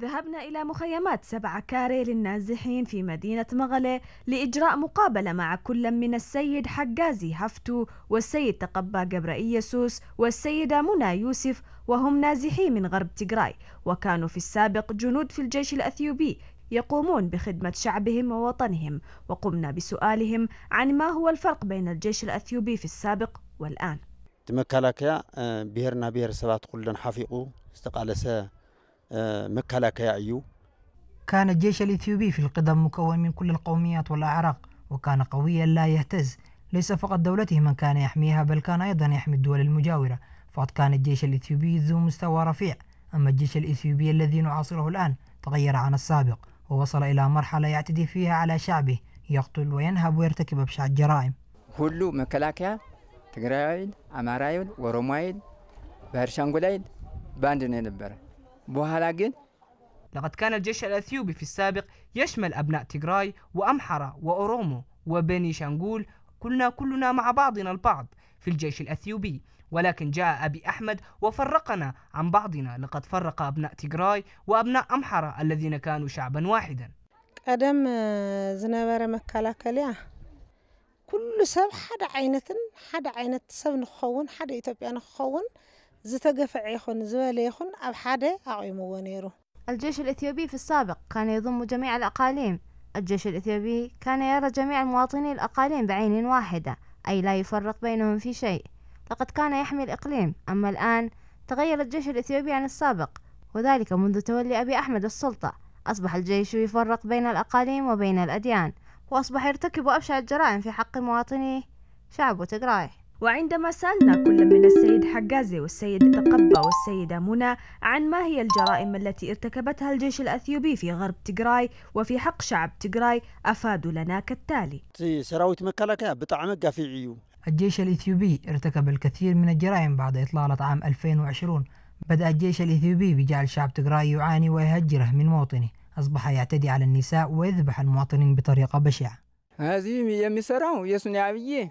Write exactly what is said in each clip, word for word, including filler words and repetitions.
ذهبنا إلى مخيمات سبعة كاري للنازحين في مدينة مغلة لإجراء مقابلة مع كل من السيد حجازي هفتو والسيد تقبى جبر إيسوس والسيدة منى يوسف، وهم نازحين من غرب تيغراي، وكانوا في السابق جنود في الجيش الأثيوبي يقومون بخدمة شعبهم ووطنهم. وقمنا بسؤالهم عن ما هو الفرق بين الجيش الأثيوبي في السابق والآن. መከላከያ ብሔርና ብሔረሰባት ኩለን ሓፊቁ ዝተቃለሰ መከላከያ እዩ. كان الجيش الإثيوبي في القدم مكون من كل القوميات والأعراق، وكان قويا لا يهتز، ليس فقط دولته من كان يحميها، بل كان أيضا يحمي الدول المجاورة، فقد كان الجيش الإثيوبي ذو مستوى رفيع. أما الجيش الإثيوبي الذي نعاصره الآن تغير عن السابق، ووصل إلى مرحلة يعتدي فيها على شعبه، يقتل وينهب ويرتكب أبشع الجرائم. كل مكلاكيا تقرأيد، أمرايد، ورومايد، بهرشانغولايد، باندنين البرة. بوهالاجين. لقد كان الجيش الأثيوبي في السابق يشمل أبناء تيغراي وأمحرة وأورومو وبني شانغول، كلنا كلنا مع بعضنا البعض في الجيش الأثيوبي، ولكن جاء أبي أحمد وفرقنا عن بعضنا. لقد فرق أبناء تيغراي وأبناء أمحرة الذين كانوا شعبا واحدا. أدم زنابرة مكالاكاليا. كل سب حدا عينة حدا عينة سب نخون حدا إثيوبيا نخون زتجفع يخون زوالي يخون أو حدا أعيم ونيره. الجيش الإثيوبي في السابق كان يضم جميع الأقاليم. الجيش الإثيوبي كان يرى جميع المواطنين الأقاليم بعين واحدة، أي لا يفرق بينهم في شيء. لقد كان يحمي الإقليم، أما الآن تغير الجيش الإثيوبي عن السابق، وذلك منذ تولي أبي أحمد السلطة. أصبح الجيش يفرق بين الأقاليم وبين الأديان، وأصبح يرتكب أبشع الجرائم في حق مواطني شعب تيغراي. وعندما سألنا كل من السيد حجازي والسيد تقبى والسيدة منى عن ما هي الجرائم التي ارتكبتها الجيش الأثيوبي في غرب تيغراي وفي حق شعب تيغراي، أفادوا لنا كالتالي: الجيش الإثيوبي ارتكب الكثير من الجرائم بعد إطلالة عام ألفين وعشرين. بدأ الجيش الإثيوبي بجعل شعب تيغراي يعاني ويهجره من موطنه. أصبح يعتدي على النساء ويذبح المواطنين بطريقة بشعة. هذه هي مسرعة يسنعية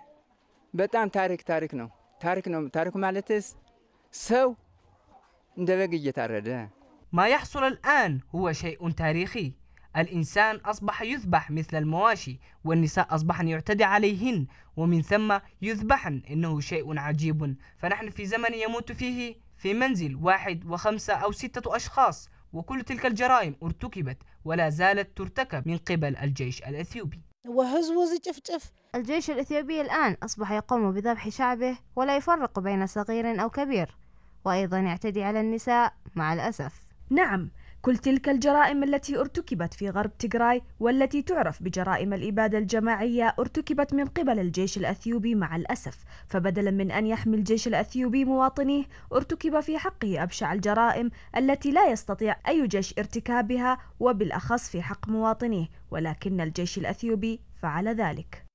بتعم تارك تاركنا تاركنا تارك مالتس سو ندبجي تارده. ما يحصل الآن هو شيء تاريخي. الإنسان أصبح يذبح مثل المواشي، والنساء أصبحن يعتدي عليهن ومن ثم يذبحن. إنه شيء عجيب، فنحن في زمن يموت فيه في منزل واحد وخمسة أو ستة أشخاص، وكل تلك الجرائم ارتكبت ولا زالت ترتكب من قبل الجيش الأثيوبي. الجيش الأثيوبي الآن أصبح يقوم بذبح شعبه ولا يفرق بين صغير أو كبير، وأيضا يعتدي على النساء مع الأسف. نعم، كل تلك الجرائم التي ارتكبت في غرب تيغراي والتي تعرف بجرائم الإبادة الجماعية ارتكبت من قبل الجيش الأثيوبي مع الأسف. فبدلا من أن يحمي الجيش الأثيوبي مواطنيه، ارتكب في حقه أبشع الجرائم التي لا يستطيع أي جيش ارتكابها، وبالأخص في حق مواطنيه، ولكن الجيش الأثيوبي فعل ذلك.